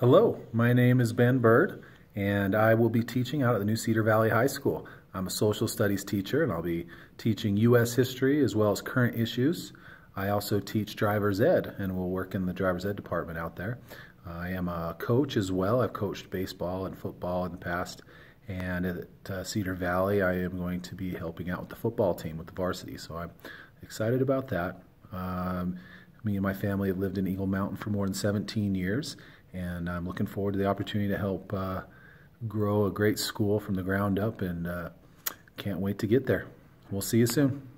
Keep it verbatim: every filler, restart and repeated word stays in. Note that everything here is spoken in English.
Hello, my name is Ben Byrd, and I will be teaching out at the New Cedar Valley High School. I'm a social studies teacher, and I'll be teaching U S history as well as current issues. I also teach driver's ed, and will work in the driver's ed department out there. I am a coach as well. I've coached baseball and football in the past, and at uh, Cedar Valley, I am going to be helping out with the football team, with the varsity, so I'm excited about that. Um, me and my family have lived in Eagle Mountain for more than seventeen years, and I'm looking forward to the opportunity to help uh, grow a great school from the ground up, and uh, can't wait to get there. We'll see you soon.